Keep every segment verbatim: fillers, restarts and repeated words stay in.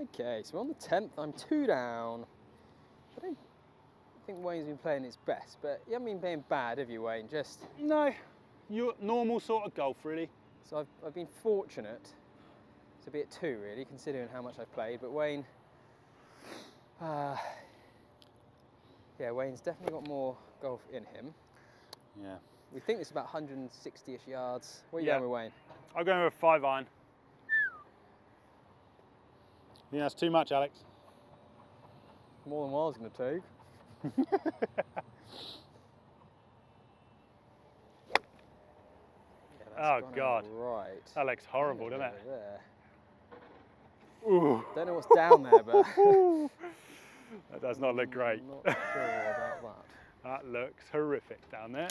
Okay, so we're on the tenth, I'm two down. I don't think Wayne's been playing his best, but you haven't been playing bad, have you, Wayne? Just no, your normal sort of golf, really. So I've, I've been fortunate to be at two, really, considering how much I've played. But Wayne, uh, yeah, Wayne's definitely got more golf in him. Yeah. We think it's about one hundred sixty-ish yards. What are you yeah. going with, Wayne? I'm going with a five iron. Yeah, that's too much, Alex. More than what I was going to take. Yeah, oh, God. Right. That looks horrible, doesn't it? Ooh. Don't know what's down there, but... that does not look great. I'm not sure about that. That looks horrific down there.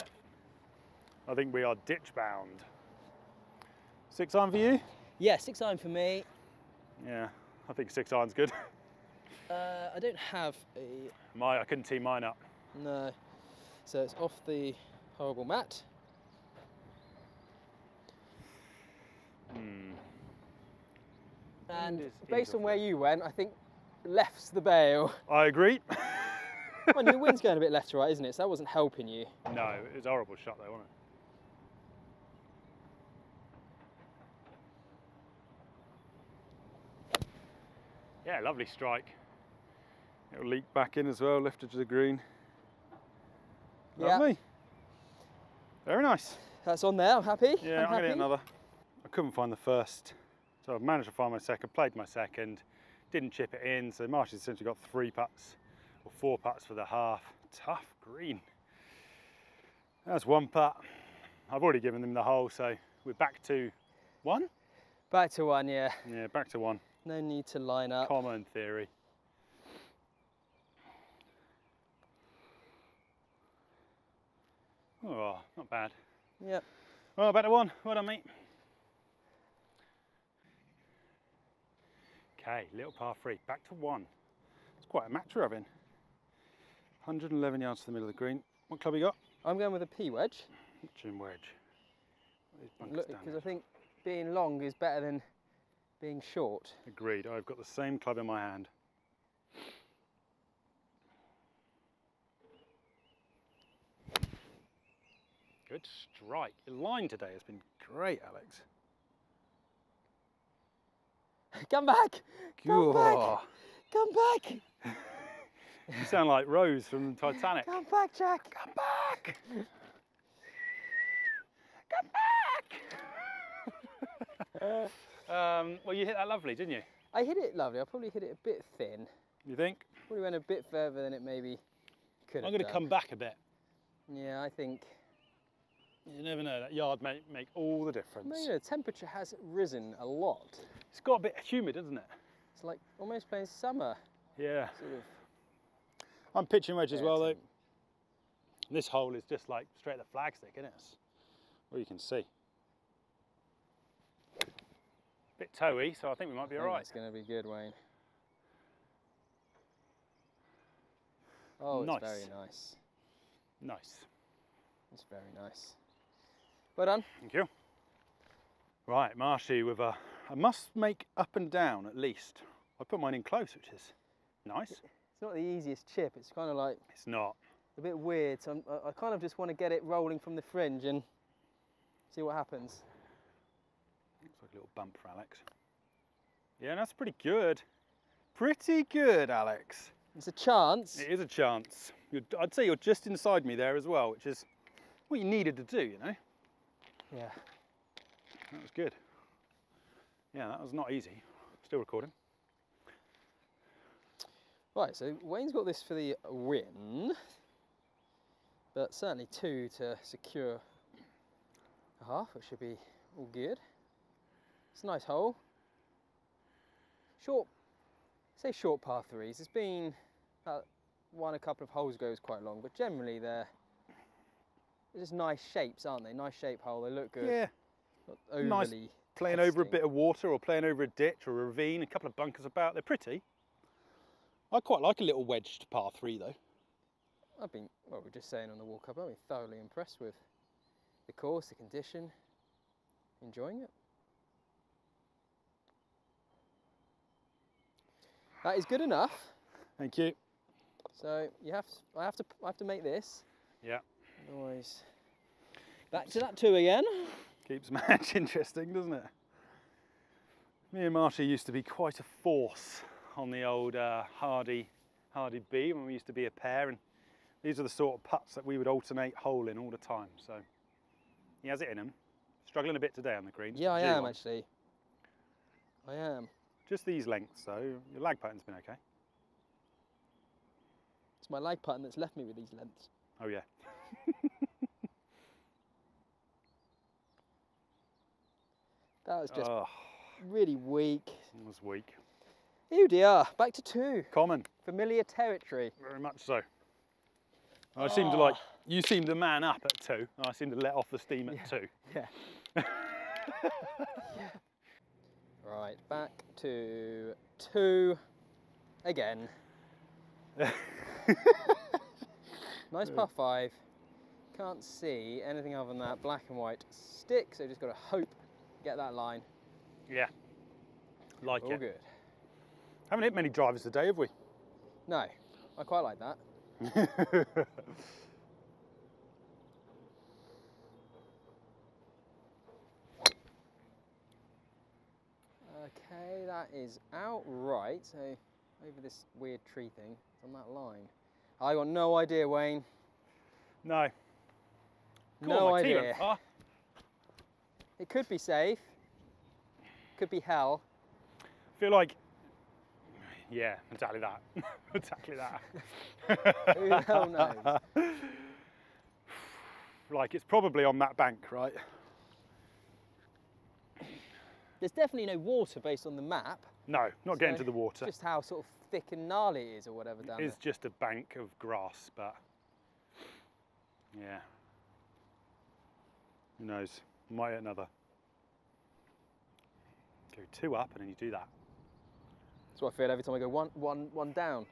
I think we are ditch bound. Six iron for you? Yeah, six iron for me. Yeah. I think six iron's good. Uh, I don't have a... My, I couldn't tee mine up. No. So it's off the horrible mat. Mm. And based on where you went, I think left's the bail. I agree. Well, your wind's going a bit left to right, isn't it? So that wasn't helping you. No, it was a horrible shot though, wasn't it? Yeah, lovely strike. It'll leak back in as well, lifted to the green. Lovely. Yep. Very nice. That's on there, I'm happy. Yeah, I'm, I'm going to hit another. I couldn't find the first, so I've managed to find my second, played my second, didn't chip it in, so Marsh has essentially got three putts, or four putts for the half. Tough green. That's one putt. I've already given them the hole, so we're back to one? Back to one, yeah. Yeah, back to one. No need to line up. Common theory. Oh, not bad. Yep. Well, better one. Well done, mate. Okay, little par three. Back to one. It's quite a match we're having. one hundred eleven yards to the middle of the green. What club you got? I'm going with a P wedge. Chin wedge. Look, because I think being long is better than being short. Agreed, I've got the same club in my hand. Good strike. Your line today has been great, Alex. Come back! Come back! Come back! You sound like Rose from Titanic. Come back, Jack! Come back! Come back! uh, Um, well, you hit that lovely, didn't you? I hit it lovely. I probably hit it a bit thin. You think? Probably went a bit further than it maybe could have. I'm going to come back a bit. Yeah, I think. You never know. That yard may make all the difference. No, you know, the temperature has risen a lot. It's got a bit humid, isn't it? It's like almost playing summer. Yeah. Sort of. I'm pitching wedge as well, though. This hole is just like straight at the flagstick, isn't it? Well, you can see. Bit toey, so I think we might be all right. It's going to be good, Wayne. Oh, nice. It's very nice. Nice. It's very nice. Well done. Thank you. Right, Marshy with a... I must make up and down, at least. I put mine in close, which is nice. It's not the easiest chip. It's kind of like... It's not. A bit weird. So I'm, I kind of just want to get it rolling from the fringe and see what happens. Looks like a little bump for Alex. Yeah, that's pretty good. Pretty good, Alex. It's a chance. It is a chance. You're, I'd say you're just inside me there as well, which is what you needed to do, you know? Yeah. That was good. Yeah, that was not easy. Still recording. Right, so Wayne's got this for the win, but certainly two to secure a half, which should be all good. It's a nice hole. Short, say short par threes. It's been uh, one a couple of holes ago was quite long, but generally they're, they're just nice shapes, aren't they? Nice shape hole. They look good. Yeah. Not overly nice. Playing testing. Over a bit of water, or playing over a ditch or a ravine. A couple of bunkers about. They're pretty. I quite like a little wedged par three though. I've been, well, we we're just saying on the walk up, I've been thoroughly impressed with the course, the condition, enjoying it. That is good enough. Thank you. So you have, I have to, I have to make this. Yeah. Noise. Back to that two again. Keeps match interesting, doesn't it? Me and Marty used to be quite a force on the old uh, Hardy, Hardy B when we used to be a pair, and these are the sort of putts that we would alternate hole in all the time. So he has it in him. Struggling a bit today on the greens. Yeah, I am one. actually. I am. Just these lengths, though. Your lag pattern's been okay. It's my lag pattern that's left me with these lengths. Oh yeah. That was just oh. really weak. It was weak. Oh dear, back to two. Common. Familiar territory. Very much so. I oh. seem to like, you seem to man up at two, and I seem to let off the steam at yeah. two. Yeah. yeah. Right, back to two again. Nice par five. Can't see anything other than that black and white stick, so just got to hope. Get that line. Yeah, like All it. All good. Haven't hit many drivers today, have we? No, I quite like that. Okay, that is out right, so over this weird tree thing, it's on that line. I got no idea, Wayne. No. Cool, no my idea. Team It could be safe, could be hell. I feel like, yeah, exactly that, exactly that. Who the hell knows? Like, it's probably on that bank, right? There's definitely no water based on the map. No, not so getting to the water. Just how sort of thick and gnarly it is or whatever down there. It's just a bank of grass, but yeah, who knows? Might hit another. Go two up and then you do that. That's what I feel every time I go one, one, one down.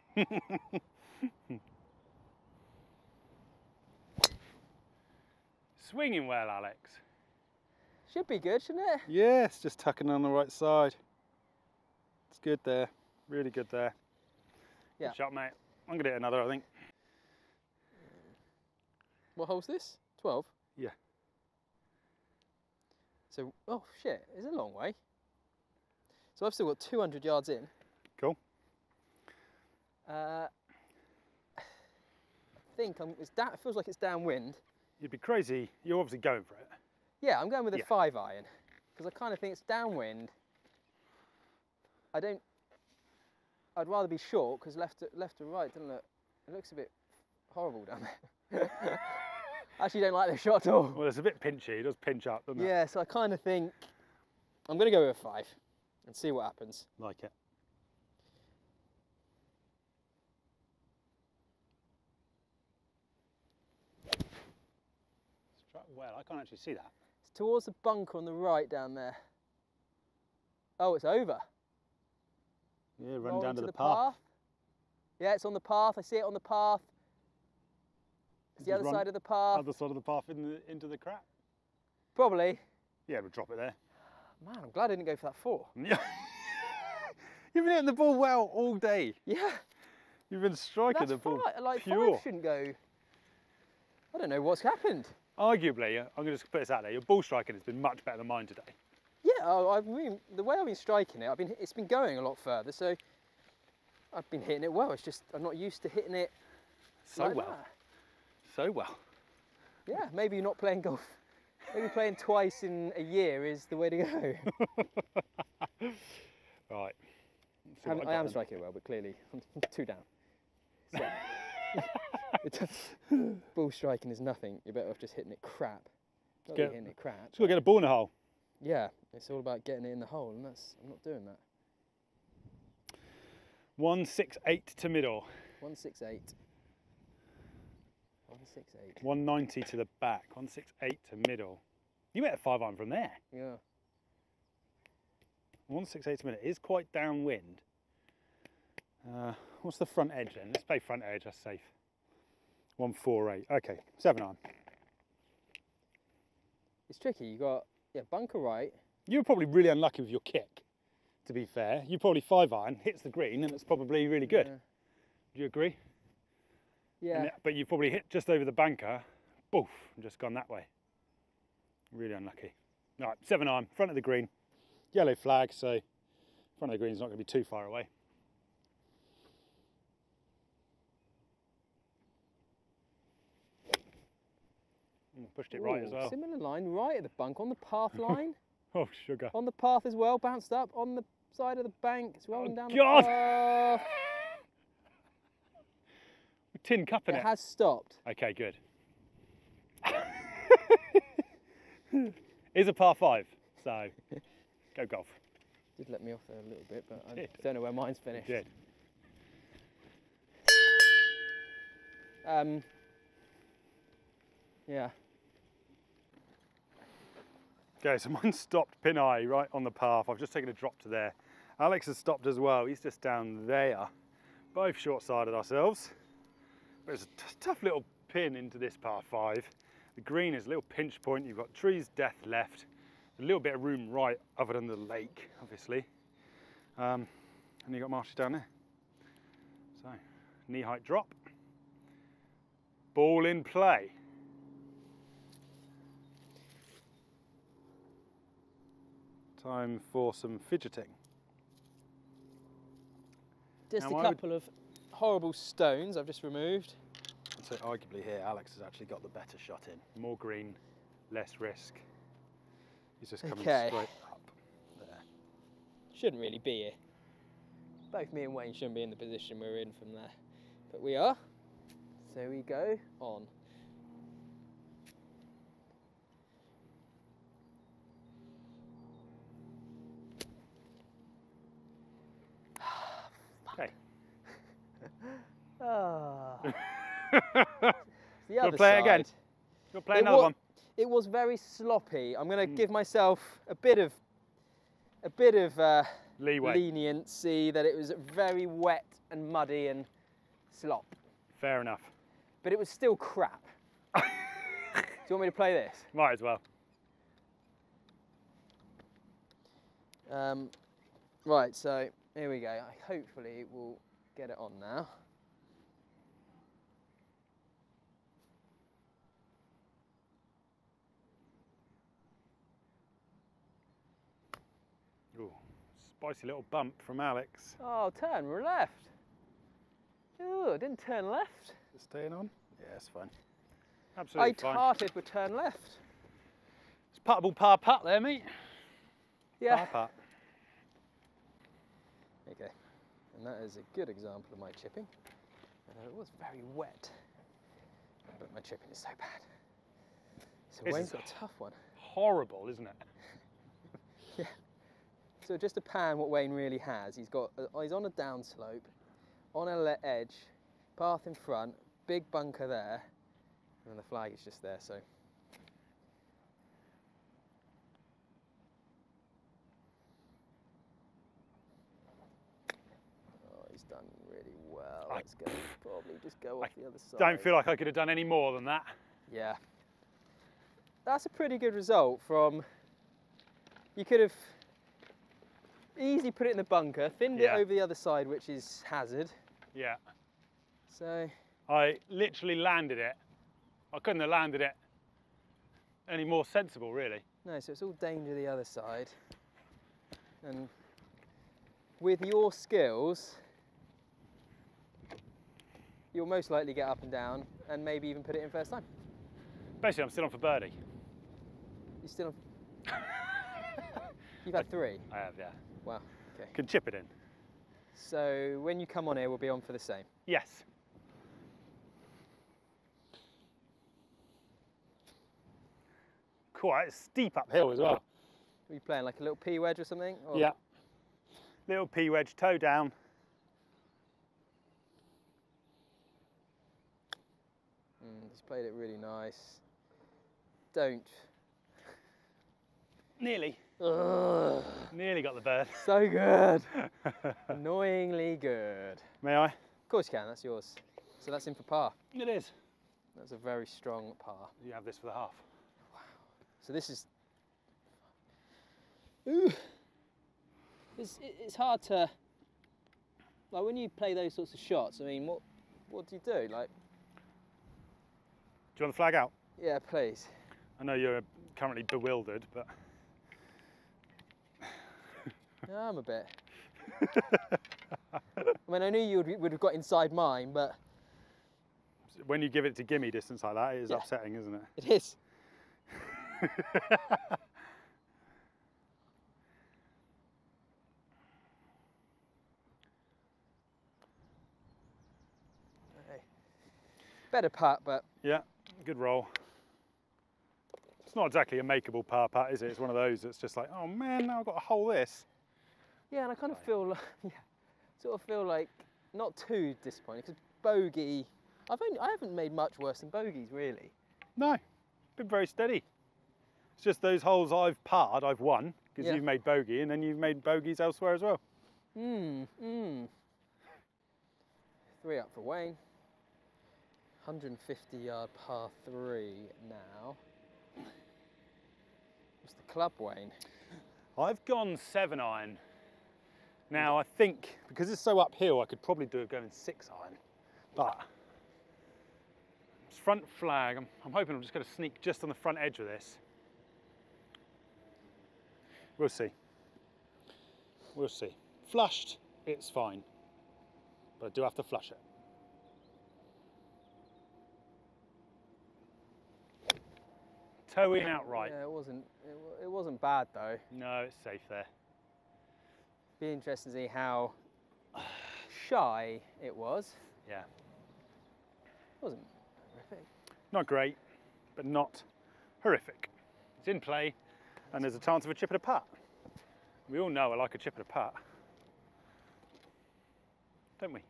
Swinging well, Alex. Should be good, shouldn't it? Yeah, it's just tucking on the right side. It's good there, really good there. Yeah. Good shot, mate. I'm going to hit another, I think. What hole's this? twelve? Yeah. So, oh shit, it's a long way. So I've still got two hundred yards in. Cool. Uh, I think I'm, it's down, it feels like it's downwind. You'd be crazy. You're obviously going for it. Yeah, I'm going with a yeah. five iron because I kind of think it's downwind. I don't. I'd rather be short because left to, left to right doesn't look. It looks a bit horrible down there. I actually don't like this shot at all. Well, it's a bit pinchy. It does pinch up, doesn't it? Yeah, so I kind of think I'm going to go with a five and see what happens. Like it. Well, I can't actually see that. It's towards the bunker on the right down there. Oh, it's over. Yeah, run Roll down to the, the path. path. Yeah, it's on the path. I see it on the path. It's the other side of the path. Other side of the path in the, into the crap? Probably. Yeah, we'll drop it there. Man, I'm glad I didn't go for that four. You've been hitting the ball well all day. Yeah. You've been striking That's the ball five, like pure. Five shouldn't go. I don't know what's happened. Arguably, I'm going to just put this out there, your ball striking has been much better than mine today. Yeah, I mean, the way I've been striking it, I've been, it's been going a lot further, so I've been hitting it well. It's just I'm not used to hitting it so like well. That. So well. Yeah, maybe you're not playing golf. Maybe playing twice in a year is the way to go. Right. I, I am striking well, but clearly I'm two down. So, ball striking is nothing. You're better off just hitting it crap. Not get, hitting it crap. Just got to get a ball in the hole. Yeah, it's all about getting it in the hole, and that's I'm not doing that. One six eight to middle. One six eight. one sixty-eight. one ninety to the back, one sixty-eight to middle. You hit a five iron from there. Yeah. one sixty-eight to middle is quite downwind. Uh, what's the front edge then? Let's play front edge, that's safe. one forty-eight, okay, seven iron. It's tricky, you got, yeah, bunker right. You were probably really unlucky with your kick. to be fair. You probably five iron, hits the green, and it's probably really good. Yeah. Do you agree? Yeah. And, but you've probably hit just over the bunker, boof, and just gone that way. Really unlucky. All right, seven iron, front of the green, yellow flag, so front of the green is not going to be too far away. Pushed it Ooh, right as well. Similar line, right at the bunk, on the path line. Oh, sugar. On the path as well, bounced up, on the side of the bank. It's rolling oh, down God. the path. Tin cup in it. It has stopped. Okay, good. It's a par five, so go golf. Did let me off there a little bit, but I don't know where mine's finished. It did. Um, yeah. Okay, so mine stopped pin eye right on the path. I've just taken a drop to there. Alex has stopped as well. He's just down there. Both short-sided ourselves. But it's a tough little pin into this par five. The green is a little pinch point. You've got trees, death left. A little bit of room right other than the lake, obviously. Um, and you've got marshes down there. So, knee-height drop. Ball in play. Time for some fidgeting. Just now, a couple would... of horrible stones I've just removed. So arguably here, Alex has actually got the better shot in. More green, less risk. He's just coming okay. straight up there. Shouldn't really be here. Both me and Wayne shouldn't be in the position we're in from there. But we are. So we go on. Ah. You'll play side. again. You'll play it another was, one. It was very sloppy. I'm going to mm. give myself a bit of a bit of uh, leeway, leniency that it was very wet and muddy and slop. Fair enough. But it was still crap. Do you want me to play this? Might as well. Um, right. So here we go. I hopefully it will get it on now. Spicy little bump from Alex. Oh, turn left. Oh, didn't turn left. Is it staying on? Yeah, it's fine. Absolutely I fine. I tarted with turn left. It's puttable par putt there, mate. Yeah. Par putt. Okay. And that is a good example of my chipping. Although it was very wet. But my chipping is so bad. So this Wayne's got a tough one. Horrible, isn't it? Yeah. So just to pan what Wayne really has, he's got uh, he's on a down slope, on a edge, path in front, big bunker there, and then the flag is just there. So oh, he's done really well. Let's go. Probably just go off I the other side. Don't feel like I could have done any more than that. Yeah, that's a pretty good result. From you could have. Easily put it in the bunker, thinned yeah. it over the other side, which is hazard. Yeah. So. I literally landed it. I couldn't have landed it any more sensible, really. No, so it's all danger the other side. And with your skills, you'll most likely get up and down and maybe even put it in first time. Basically, I'm still on for birdie. You're still on. You've had three? I have, yeah. Wow, okay. Can chip it in. So when you come on here, we'll be on for the same? Yes. Quite steep uphill as well. Are you playing like a little pea wedge or something? Or? Yeah. Little pea wedge, toe down. Mm, he's played it really nice. Don't. Nearly. Ugh. Nearly got the bird. So good. Annoyingly good. May I? Of course you can, that's yours. So that's in for par. It is. That's a very strong par. You have this for the half. Wow. So this is... Ooh. It's, it's hard to, like when you play those sorts of shots, I mean, what, what do you do? Like, do you want the flag out? Yeah, please. I know you're currently bewildered, but. No, I'm a bit. I mean, I knew you would, would have got inside mine, but. When you give it to gimme distance like that, it is yeah. upsetting, isn't it? It is. Better putt, but. Yeah, good roll. It's not exactly a makeable par putt, is it? It's one of those that's just like, oh man, now I've got to hole this. Yeah, and I kind of feel like, yeah, sort of feel like not too disappointed because bogey, I've only, I haven't made much worse than bogeys really. No, been very steady. It's just those holes I've parred, I've won because yeah. you've made bogey and then you've made bogeys elsewhere as well. Mmm, mmm. Three up for Wayne. one hundred fifty yard par three now. What's the club, Wayne? I've gone seven iron. Now I think, because it's so uphill, I could probably do it going six iron. But it's front flag, I'm, I'm hoping I'm just gonna sneak just on the front edge of this. We'll see, we'll see. Flushed, it's fine, but I do have to flush it. Toe in outright. Yeah, it wasn't. It, it wasn't bad though. No, it's safe there. Be interesting to see how shy it was. Yeah. It wasn't horrific. Not great, but not horrific. It's in play, and there's a chance of a chip and a putt. We all know I like a chip and a putt, don't we?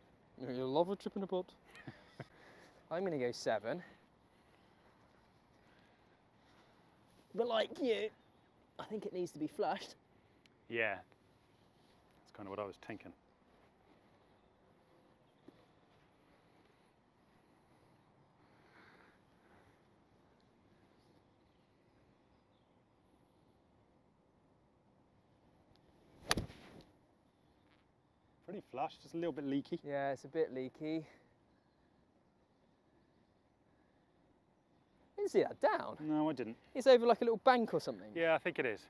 You love a chip and a putt. I'm going to go seven. But like you, I think it needs to be flushed. Yeah, that's kind of what I was thinking. Pretty flush, just a little bit leaky. Yeah, it's a bit leaky. Didn't see that down. No, I didn't. It's over like a little bank or something. Yeah, I think it is.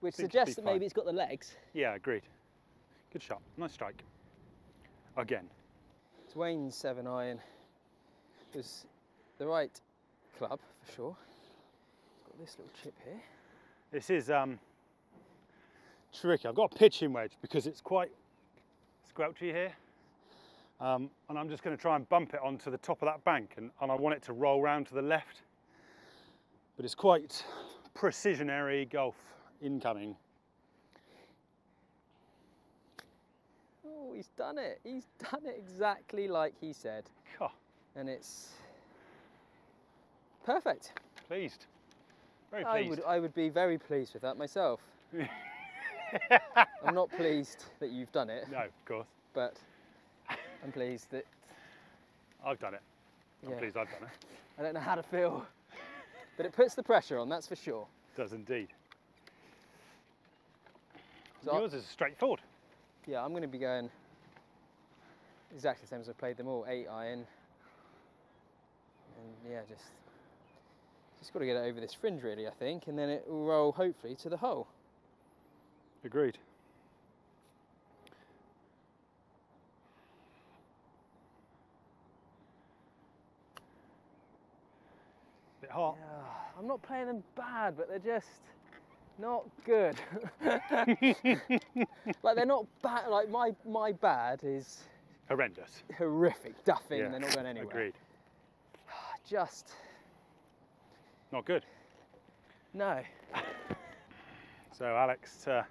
Which suggests that maybe it's got the legs. Yeah, agreed. Good shot. Nice strike. Again. It's Wayne's seven iron. It was the right club for sure. It's got this little chip here. This is um, tricky. I've got a pitching wedge because it's quite squelchy here. Um, and I'm just going to try and bump it onto the top of that bank and, and I want it to roll round to the left. But it's quite precisionary golf incoming. Oh, he's done it. He's done it exactly like he said. God. And it's perfect. Pleased. Very pleased. I would, I would be very pleased with that myself. I'm not pleased that you've done it. No, of course. But I'm pleased that... I've done it. I'm yeah. pleased I've done it. I don't know how to feel. But it puts the pressure on, that's for sure. It does indeed. So yours is straightforward. Yeah, I'm going to be going exactly the same as I've played them all, eight iron. And yeah, just, just got to get it over this fringe really, I think, and then it will roll hopefully to the hole. Agreed. Bit hot. Yeah, I'm not playing them bad, but they're just not good. Like they're not bad. Like my my bad is horrendous, horrific, duffing. Yeah. They're not going anywhere. Agreed. Just not good. No. So Alex, to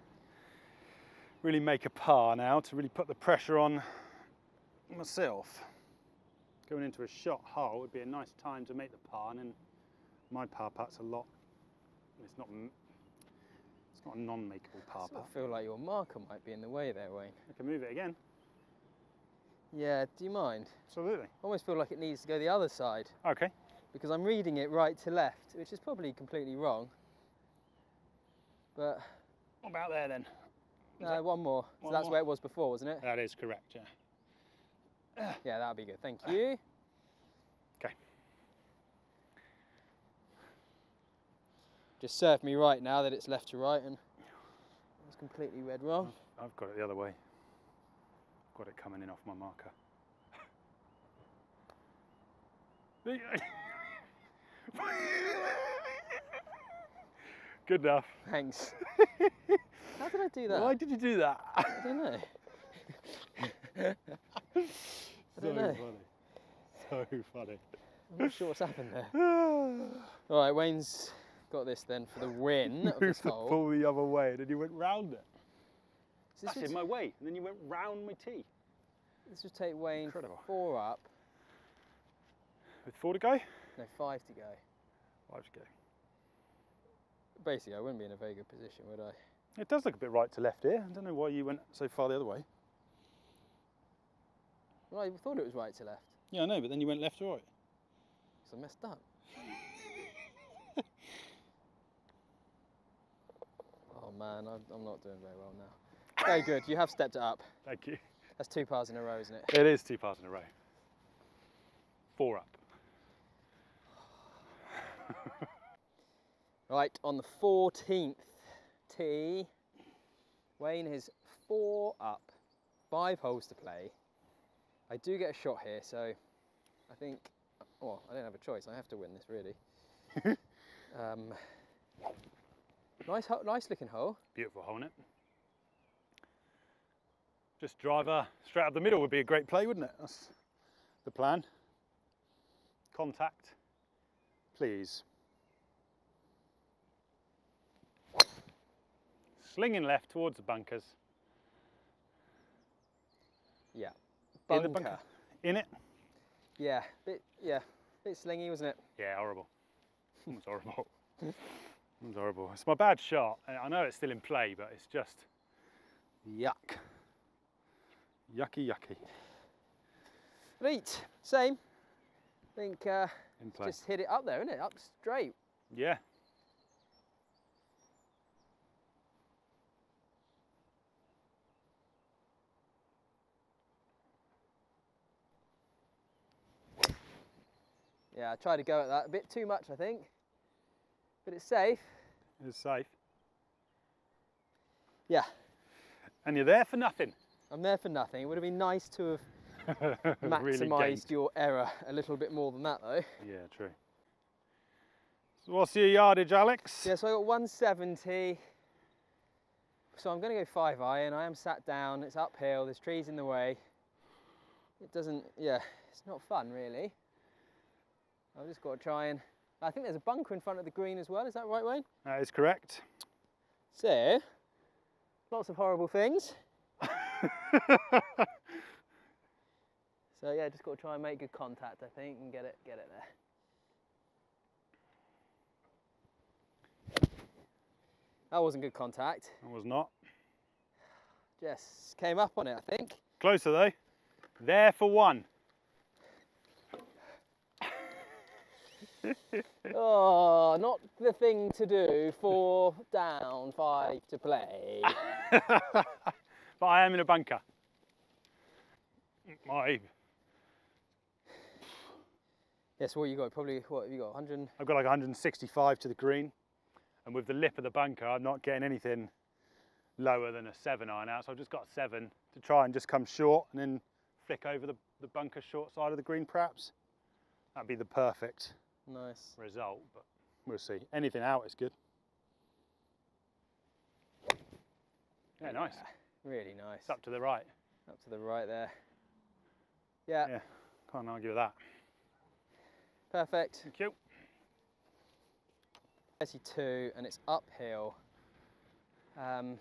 really make a par now, to really put the pressure on myself. Going into a shot hole would be a nice time to make the par, and then my par putt's a lot. It's not. It's not a non-makeable par putt. I feel like your marker might be in the way there, Wayne. I can move it again. Yeah. Do you mind? Absolutely. I almost feel like it needs to go the other side. Okay. Because I'm reading it right to left, which is probably completely wrong. But. What about there then? No, one more. One so that's more. Where it was before, wasn't it? That is correct, yeah. Yeah, that'll be good. Thank you. Okay. Just served me right now that it's left to right and it's completely red wrong. I've got it the other way. I've got it coming in off my marker. Good enough. Thanks. How did I do that? Why did you do that? I don't know. I don't so know. funny. So funny. I'm not sure what's happened there. All right, Wayne's got this then for the win you of this hole. Pull the other way, and then you went round it. That's in my way, and then you went round my tee. This would take Wayne Incredible. four up. With four to go? No, five to go. Five to go. Basically, I wouldn't be in a very good position, would I? It does look a bit right to left here. I don't know why you went so far the other way. Well, I thought it was right to left. Yeah, I know, but then you went left to right. So I messed up. Oh man, I'm, I'm not doing very well now. Very good, you have stepped it up. Thank you. That's two pars in a row, isn't it? It is two pars in a row. Four up. Right, on the fourteenth tee, Wayne is four up, five holes to play. I do get a shot here, so I think, well, I don't have a choice. I have to win this, really. um, nice, nice looking hole. Beautiful hole, isn't it? Just drive uh, straight up the middle would be a great play, wouldn't it? That's the plan. Contact, please. Slinging left towards the bunkers. Yeah. Bunker. In the bunker. In it? Yeah. Bit, yeah. Bit slingy, wasn't it? Yeah, horrible. It was horrible. It was horrible. It's my bad shot. I know it's still in play, but it's just yuck. Yucky, yucky. Right. Same. I think uh, in play. Just hit it up there, isn't it? Up straight. Yeah. Yeah, I tried to go at that a bit too much, I think, but it's safe. It's safe. Yeah. And you're there for nothing. I'm there for nothing. It would have been nice to have maximised really your error a little bit more than that, though. Yeah, true. So what's your yardage, Alex? Yeah, so I got one seventy. So I'm going to go five iron. I am sat down. It's uphill. There's trees in the way. It doesn't. Yeah, it's not fun, really. I've just got to try and... I think there's a bunker in front of the green as well, is that right, Wayne? That is correct. So, lots of horrible things. So yeah, just got to try and make good contact, I think, and get it, get it there. That wasn't good contact. It was not. Just came up on it, I think. Closer though. There for one. Oh, not the thing to do. Four down, five to play. But I am in a bunker. My. Yes, what you got? Probably what have you got? one hundred. I've got like one sixty-five to the green, and with the lip of the bunker, I'm not getting anything lower than a seven iron out. So I've just got a seven to try and just come short, and then flick over the the bunker short side of the green, perhaps. That'd be the perfect nice result, but we'll see. Anything out is good. Yeah, yeah, nice. Really nice. It's up to the right. Up to the right there. Yeah. Yeah, can't argue with that. Perfect. Thank you. thirty-two, and it's uphill. Um,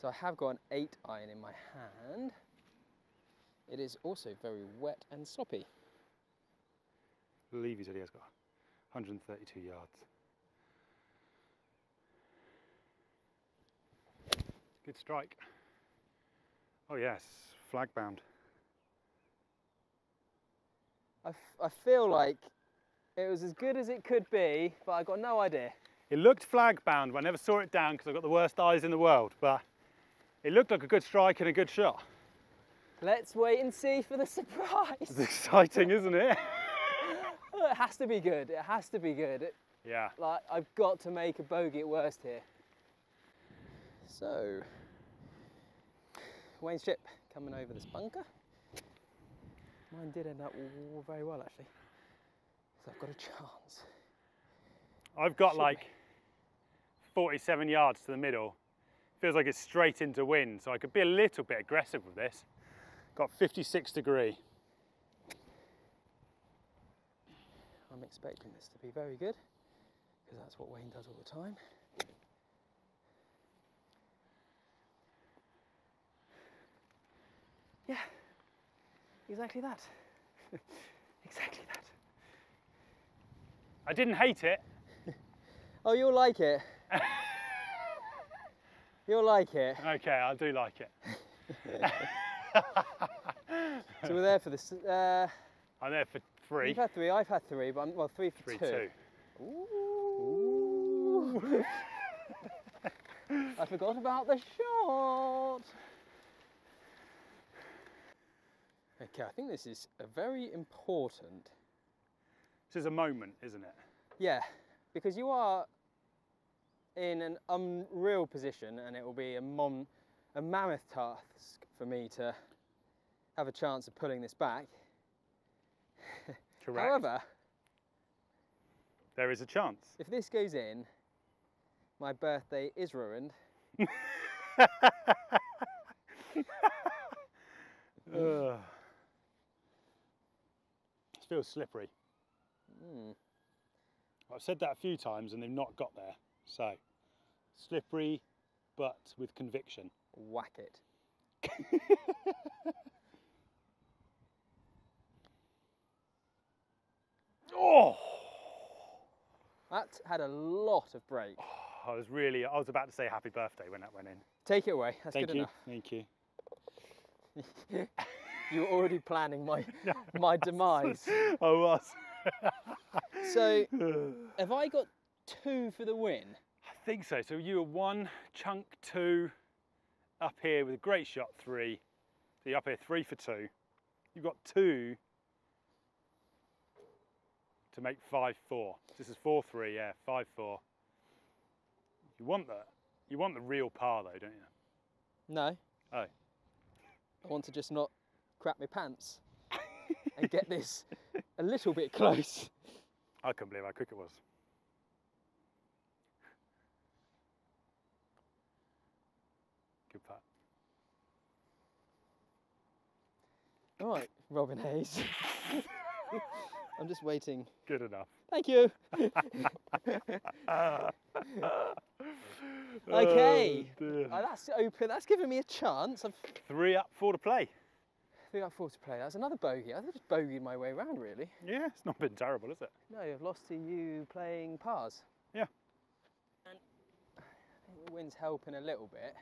so I have got an eight iron in my hand. It is also very wet and soppy. I believe he said he has got one thirty-two yards. Good strike. Oh yes, flag bound. I, f I feel like it was as good as it could be, but I got no idea. It looked flag bound, but I never saw it down because I've got the worst eyes in the world, but it looked like a good strike and a good shot. Let's wait and see for the surprise. It's exciting, isn't it? It has to be good. It has to be good. It, yeah. Like, I've got to make a bogey at worst here. So, Wayne's chip coming over this bunker. Mine did end up very well, actually. So I've got a chance. I've got Should like me. forty-seven yards to the middle. Feels like it's straight into wind, so I could be a little bit aggressive with this. Got fifty-six degree. I'm expecting this to be very good, because that's what Wayne does all the time. Yeah, exactly that. Exactly that. I didn't hate it. Oh, you'll like it. You'll like it. Okay, I do like it. So we're there for this. Uh, I'm there for three. You've had three, I've had three, but I'm, well, three for three, two. Three, two. Ooh. Ooh. I forgot about the shot. Okay, I think this is a very important. This is a moment, isn't it? Yeah, because you are in an unreal position, and it will be a, mom, a mammoth task for me to have a chance of pulling this back. Correct. However, there is a chance. If this goes in, my birthday is ruined. Ugh. It feels slippery. Mm. I've said that a few times and they've not got there. So, slippery, but with conviction. Whack it. Oh! That had a lot of break. Oh, I was really, I was about to say happy birthday when that went in. Take it away, that's good enough. Thank you, thank you. You were already planning my, no, my demise. I was. So, have I got two for the win? I think so. So you were one, chunk two, up here with a great shot three. So you're up here three for two. You've got two to make five four. This is four three, yeah, five four. You want the you want the real par though, don't you? No. Oh. I want to just not crap my pants and get this a little bit close. I couldn't believe how quick it was. Pat. All right, Robin Hayes. I'm just waiting. Good enough. Thank you. Okay. Oh, oh, that's open. That's given me a chance. I've... Three up, four to play. Three up, four to play. That's another bogey. I just bogeyed my way around, really. Yeah, it's not been terrible, is it? No, I've lost to you playing pars. Yeah. And I think the wind's helping a little bit.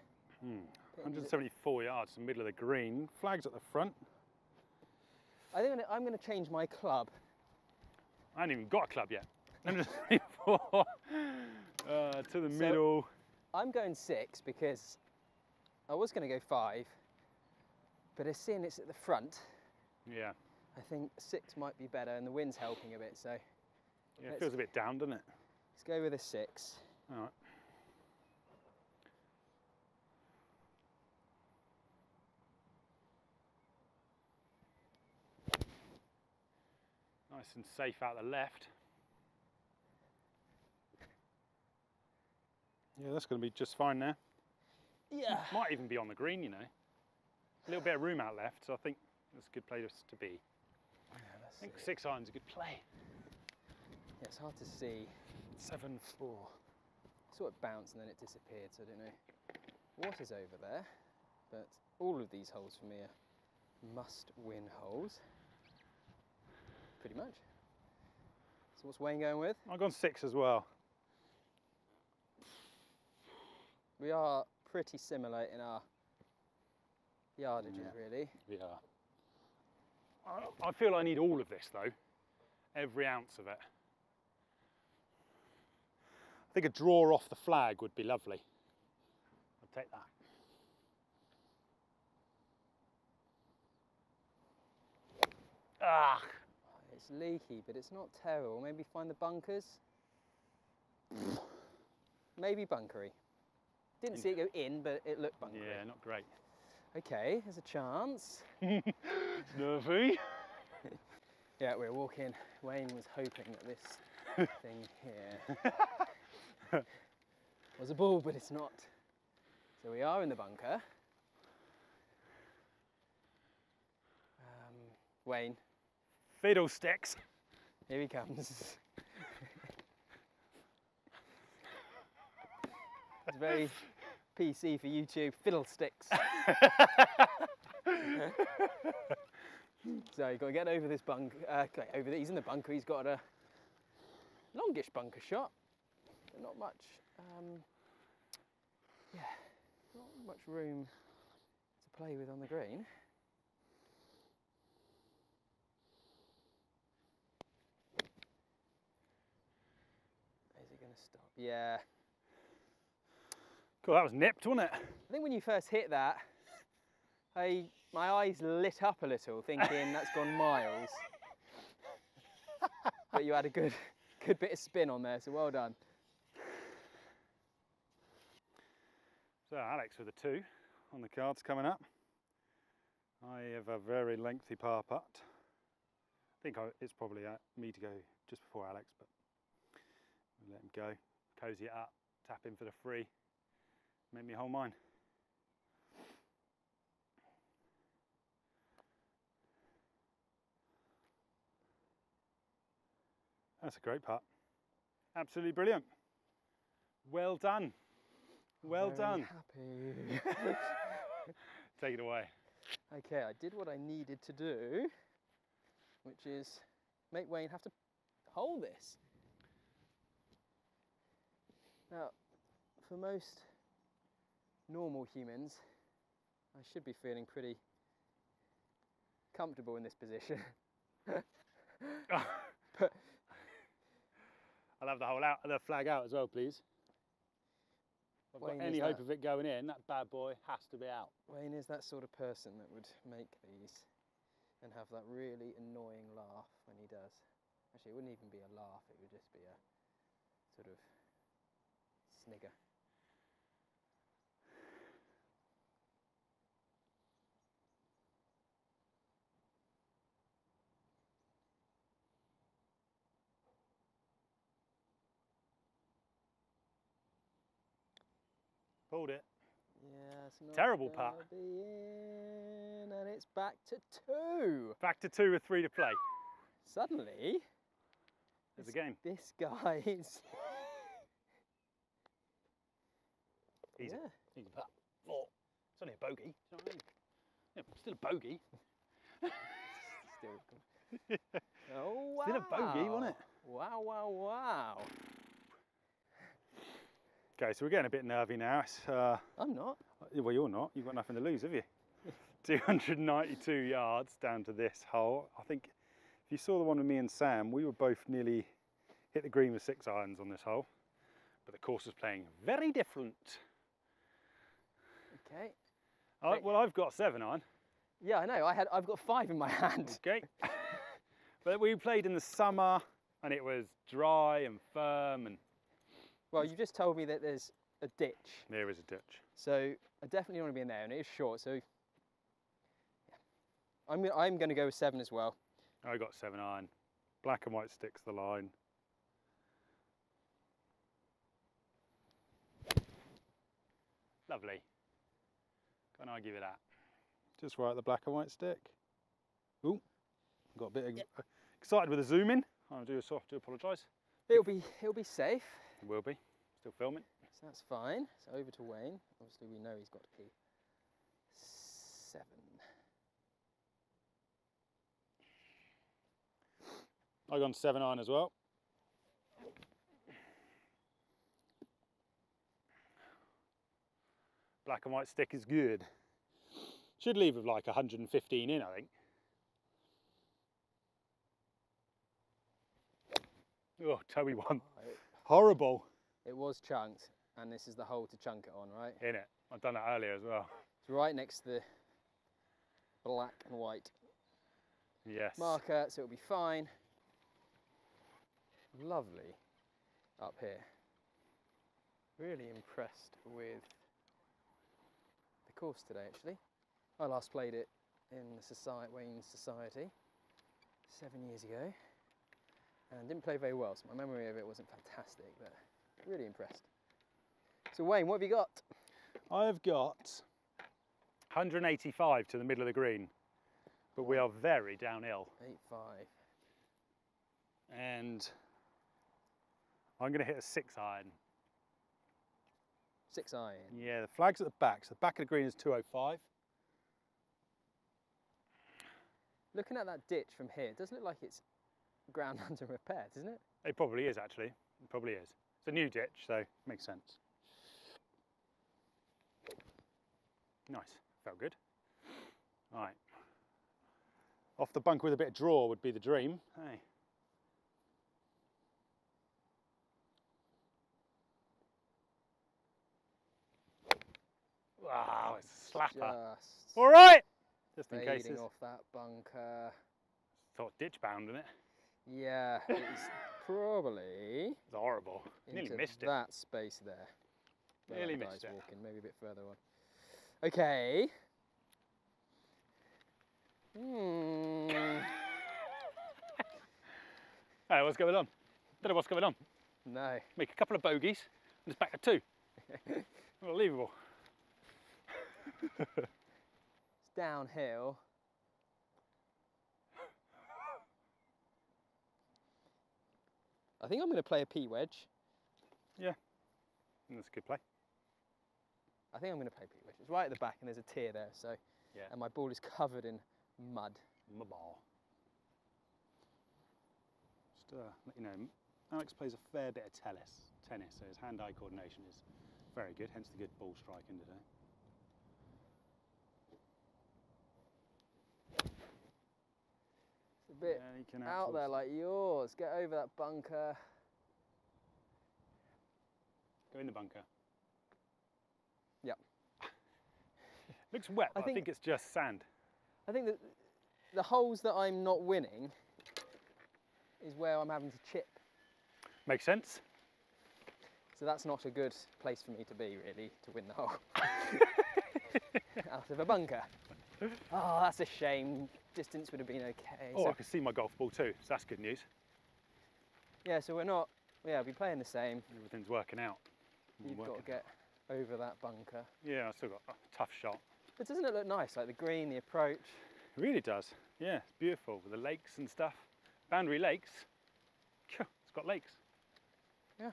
Mm. one hundred seventy-four yards in the middle of the green. Flags at the front. I think I'm going to change my club. I haven't even got a club yet. one hundred seventy-four uh, to the so middle. I'm going six because I was going to go five, but as seeing it's at the front, yeah, I think six might be better, and the wind's helping a bit. So yeah, it feels a bit down, doesn't it? Let's go with a six. All right. Nice and safe out the left. Yeah, that's going to be just fine there. Yeah. Might even be on the green, you know. A little bit of room out left, so I think that's a good place to be. Yeah, I think six iron's a good play. Yeah, it's hard to see. Seven, four. I saw it bounce and then it disappeared, so I don't know what is over there. But all of these holes for me are must-win holes. Pretty much. So what's Wayne going with? I've gone six as well. We are pretty similar in our yardages, yeah, really. We are. I, I feel I need all of this though. Every ounce of it. I I think a draw off the flag would be lovely. I'll take that. Ah! It's leaky, but it's not terrible. Maybe find the bunkers. Maybe bunkery. Didn't see it go in, but it looked bunkery. Yeah, not great. Okay, there's a chance. It's nervy. Yeah, we're walking. Wayne was hoping that this thing here was a ball, but it's not. So we are in the bunker. Um, Wayne. Fiddlesticks. Here he comes. It's very P C for YouTube. Fiddlesticks. So you've got to get over this bunker. Uh, okay, over there. He's in the bunker. He's got a longish bunker shot. But not much. Um, yeah, not much room to play with on the green. Is it going to stop? Yeah. Cool. That was nipped, wasn't it? I think when you first hit that, I. My eyes lit up a little, thinking that's gone miles. But you had a good, good bit of spin on there, so well done. So Alex with a two on the cards coming up. I have a very lengthy par putt. I think I, it's probably uh, me to go just before Alex, but I'll let him go. Cozy it up, tap in for the free, make me hold mine. That's a great putt. Absolutely brilliant. Well done. Well Very done. Happy. Take it away. Okay, I did what I needed to do, which is make Wayne have to hold this. Now, for most normal humans, I should be feeling pretty comfortable in this position. But I'll have the whole out, the flag out as well, please. If I've got any hope of it going in, that bad boy has to be out. Wayne is that sort of person that would make these and have that really annoying laugh when he does. Actually, it wouldn't even be a laugh, it would just be a sort of snigger. Hold it. Yeah, it's not terrible putt. And it's back to two. Back to two with three to play. Suddenly, there's a game. This guy's. Easy. Yeah. Easy putt. Oh, it's only a bogey. Do you know what I mean? Yeah, still a bogey. Still. Oh wow. Still a bogey, wasn't it? Wow! Wow! Wow! Okay, so we're getting a bit nervy now. It's, uh, I'm not. Well, you're not. You've got nothing to lose, have you? two hundred ninety-two yards down to this hole. I think if you saw the one with me and Sam, we were both nearly hit the green with six irons on this hole. But the course is playing very different. Okay. All right, well, I've got seven iron. Yeah, I know. I had, I've got five in my hand. Okay. But we played in the summer, and it was dry and firm and... Well, you just told me that there's a ditch. There is a ditch. So I definitely want to be in there, and it is short. So yeah. I'm I'm going to go with seven as well. I got seven iron. Black and white sticks the line. Lovely. Can't argue with that. Just right at the black and white stick. Ooh, got a bit yep. excited with the zoom in. I do do apologise. It'll be it'll be safe. Will be still filming, so that's fine. So over to Wayne. Obviously, we know he's got to keep seven. I've gone seven iron as well. Black and white stick is good. Should leave with like one hundred fifteen in, I think. Oh, Toby won. Horrible. It was chunked, and this is the hole to chunk it on, right? In it. I've done that earlier as well. It's right next to the black and white yes. marker, so it'll be fine. Lovely up here. Really impressed with the course today, actually. I last played it in the society, Wayne's Society seven years ago, and didn't play very well, so my memory of it wasn't fantastic, but really impressed. So Wayne, what have you got? I've got one eighty-five to the middle of the green, but we are very downhill. eighty-five. And I'm going to hit a six iron. Six iron? Yeah, the flag's at the back, so the back of the green is two oh five. Looking at that ditch from here, it does look like it's ground under repair, doesn't it? It probably is, actually. It probably is. It's a new ditch, so it makes sense. Nice. Felt good. All right. Off the bunker with a bit of draw would be the dream. Hey. Wow, it's a slapper. Just all right. Just in case. Fading off that bunker. Sort of ditch bound, isn't it? Yeah, it's probably. It's horrible. Nearly missed it. That space there. Nearly missed it. Walking, maybe a bit further on. Okay. Hmm. Hey, what's going on? Don't know what's going on. No. Make a couple of bogeys and it's back at two. Unbelievable. It's downhill. I think I'm going to play a P wedge. Yeah, that's a good play. I think I'm going to play P wedge. It's right at the back, and there's a tier there. So, yeah. And my ball is covered in mud. My ball. Just uh, let you know, Alex plays a fair bit of tennis. Tennis, so his hand-eye coordination is very good. Hence the good ball striking today. A bit yeah, out there like yours. Get over that bunker. Go in the bunker. Yep. Looks wet, but I, think, I think it's just sand. I think that the holes that I'm not winning is where I'm having to chip. Makes sense. So that's not a good place for me to be, really, to win the hole. Out of a bunker. Oh, that's a shame. Distance would have been okay. Oh, so I can see my golf ball too, so that's good news. Yeah, so we're not, yeah, we'll be playing the same. Everything's working out. You've working. Got to get over that bunker. Yeah, I've still got a tough shot. But doesn't it look nice, like the green, the approach? It really does. Yeah, it's beautiful with the lakes and stuff. Boundary Lakes. It's got lakes. Yeah.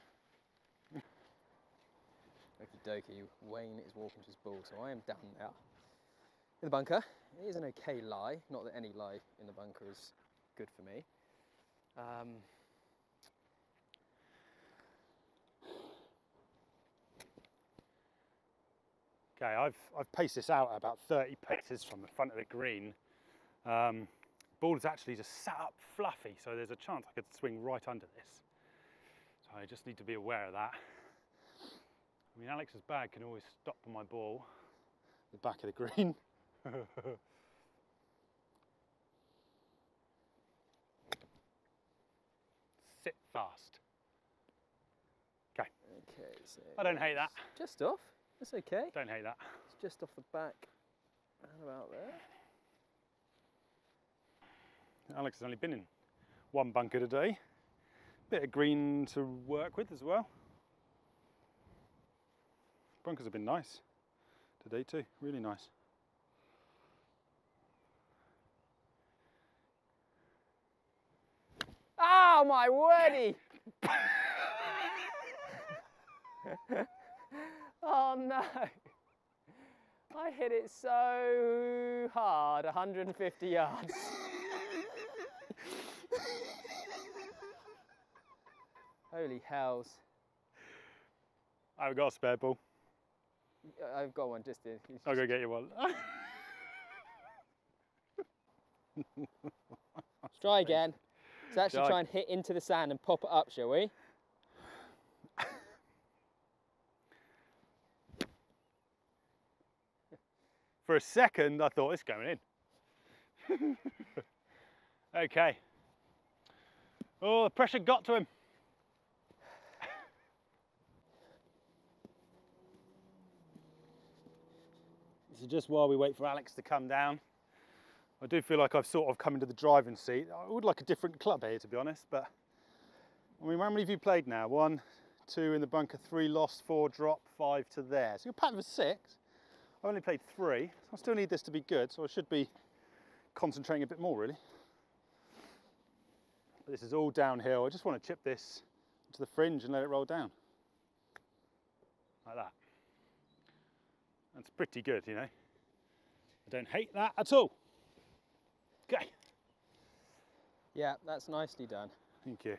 Okie dokie, Wayne is walking to his ball, so I am down there. In the bunker, it is an okay lie. Not that any lie in the bunker is good for me. Um, okay, I've I've paced this out at about thirty paces from the front of the green. Um, ball is actually just sat up fluffy, so there's a chance I could swing right under this. So I just need to be aware of that. I mean, Alex's bag can always stop my ball at the back of the green. Sit fast. Okay. Okay. So I don't hate that. Just off. That's okay. Don't hate that. It's just off the back and about there. Alex has only been in one bunker today. Bit of green to work with as well. Bunkers have been nice today too. Really nice. Oh my wordy! Oh no! I hit it so hard, one hundred fifty yards. Holy hells! I've got a spare ball. I've got one just in. Just... I'll go get you one. Let's try again. Let's actually try and hit into the sand and pop it up, shall we? For a second, I thought it's going in. Okay. Oh, the pressure got to him. This is just while we wait for Alex to come down. I do feel like I've sort of come into the driving seat. I would like a different club here, to be honest, but I mean, how many have you played now? One, two in the bunker, three lost, four drop, five to there. So you're patterned for six. I've only played three. So I still need this to be good, so I should be concentrating a bit more, really. But this is all downhill. I just want to chip this to the fringe and let it roll down. Like that. That's pretty good, you know. I don't hate that at all. Okay. Yeah, that's nicely done. Thank you.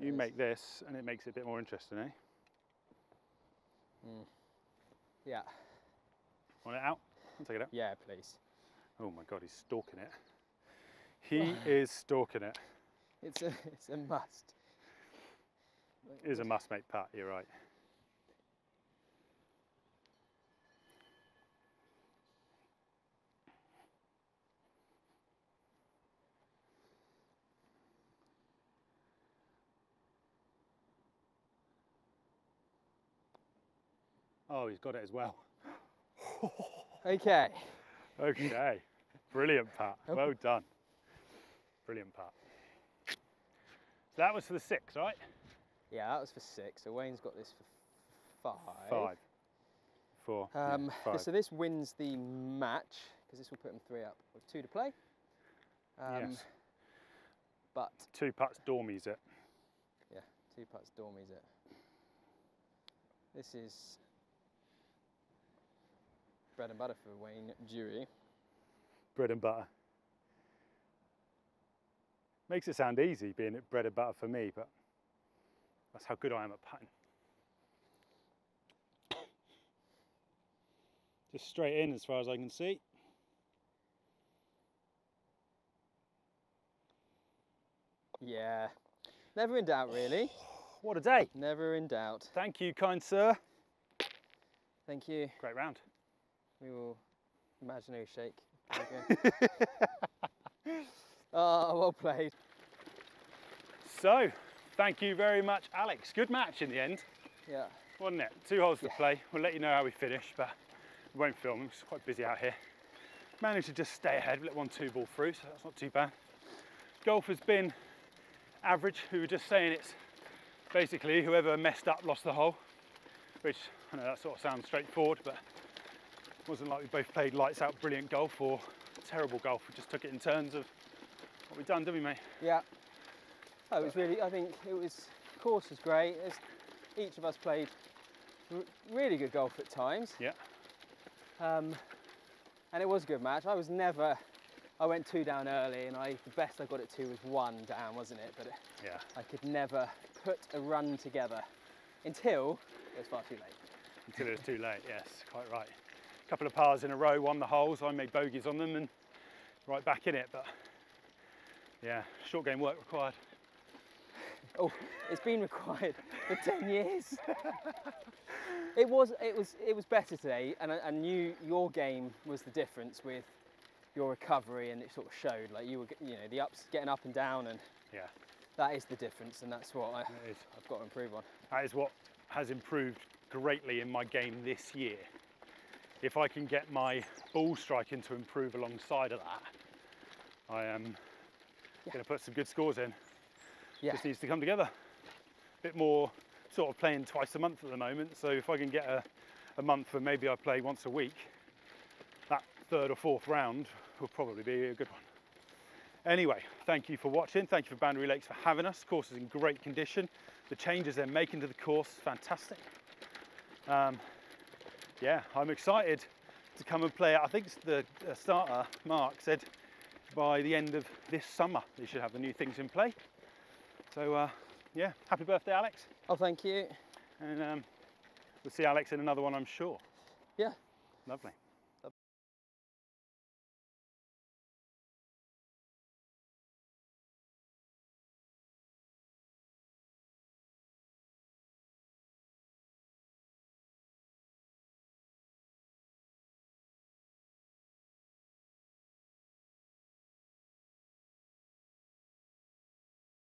You make this and it makes it a bit more interesting, eh? Mm. Yeah. Want it out? I'll take it out. Yeah, please. Oh my God, he's stalking it. He is stalking it. It's a, it's a must. It is a must, mate, Pat, you're right. Oh, he's got it as well. Okay. Okay. Brilliant, Pat. Well done. Brilliant, Pat. So that was for the six, right? Yeah, that was for six. So Wayne's got this for five. Five. Four. Um, yeah, five. So this wins the match, because this will put him three up with two to play. Um, yes. But two putts dormies it. Yeah, two putts dormies it. This is bread and butter for Wayne Dewey. Bread and butter. Makes it sound easy being it bread and butter for me, but that's how good I am at putting. Just straight in as far as I can see. Yeah. Never in doubt, really. What a day. Never in doubt. Thank you, kind sir. Thank you. Great round. We will imaginary shake. Oh, well played. So, thank you very much, Alex. Good match in the end. Yeah. Wasn't it? Two holes yeah. to play. We'll let you know how we finish, but we won't film. It's quite busy out here. Managed to just stay ahead. We let one two ball through, so that's not too bad. Golf has been average. We were just saying it's basically whoever messed up lost the hole, which I know that sort of sounds straightforward, but wasn't like we both played lights out brilliant golf or terrible golf. We just took it in terms of what we've done, didn't we, mate? Yeah. Oh, it was really, I think it was, course was great. It's, each of us played r really good golf at times. Yeah. Um, and it was a good match. I was never, I went two down early and I, the best I got at two was one down, wasn't it? But it, yeah. I could never put a run together until it was far too late. Until it was too late, yes, quite right. Couple of pars in a row, won the holes. I made bogeys on them and right back in it. But yeah, short game work required. Oh, it's been required for ten years. It was, it was, it was better today, and I, I knew your game was the difference with your recovery, and it sort of showed. Like you were, you know, the ups, getting up and down, and yeah, that is the difference, and that's what I, I've got to improve on. That is what has improved greatly in my game this year. If I can get my ball striking to improve alongside of that, I am yeah. going to put some good scores in. Yeah. Just needs to come together. A bit more sort of playing twice a month at the moment, so if I can get a, a month where maybe I play once a week, that third or fourth round will probably be a good one. Anyway, thank you for watching. Thank you for Boundary Lakes for having us. The course is in great condition. The changes they're making to the course, fantastic. Um, Yeah, I'm excited to come and play. I think the starter, Mark, said by the end of this summer they should have the new things in play. So, uh, yeah, happy birthday, Alex. Oh, thank you. And um, we'll see Alex in another one, I'm sure. Yeah. Lovely.